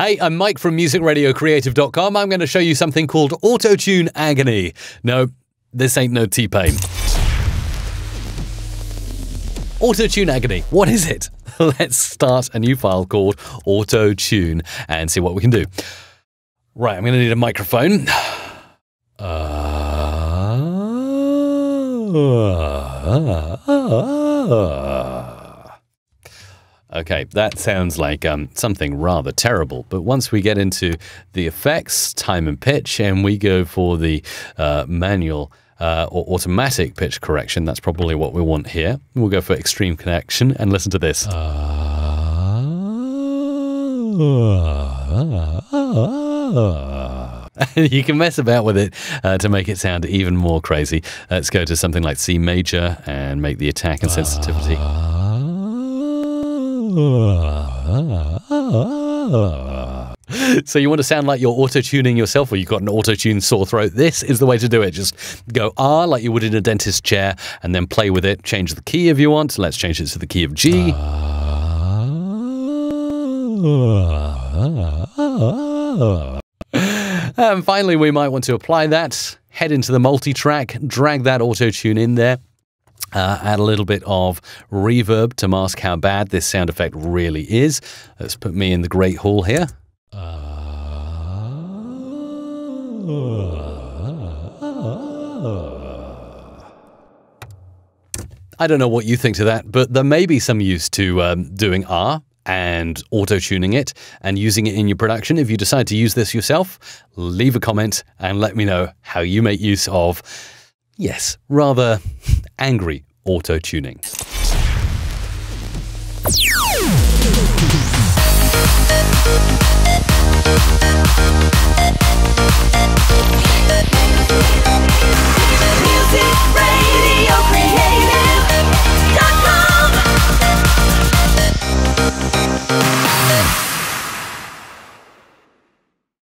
Hey, I'm Mike from musicradiocreative.com. I'm going to show you something called Auto-Tune Agony. No, this ain't no T-Pain. Auto-Tune Agony, what is it? Let's start a new file called Auto-Tune and see what we can do. Right, I'm going to need a microphone. Okay, that sounds like something rather terrible, but once we get into the effects, time and pitch, and we go for the manual or automatic pitch correction, that's probably what we want here. We'll go for extreme connection and listen to this. You can mess about with it to make it sound even more crazy. Let's go to something like C major and make the attack and sensitivity. So you want to sound like you're auto-tuning yourself, or you've got an auto-tune sore throat? This is the way to do it. Just go R like you would in a dentist chair and then play with it. Change the key if you want. Let's change it to the key of G. And finally, we might want to apply that, head into the multi-track, drag that auto-tune in there. Add a little bit of reverb to mask how bad this sound effect really is. Let's put me in the Great Hall here. I don't know what you think to that, but there may be some use to doing R and auto-tuning it and using it in your production. If you decide to use this yourself, leave a comment and let me know how you make use of, yes, rather angry auto-tuning.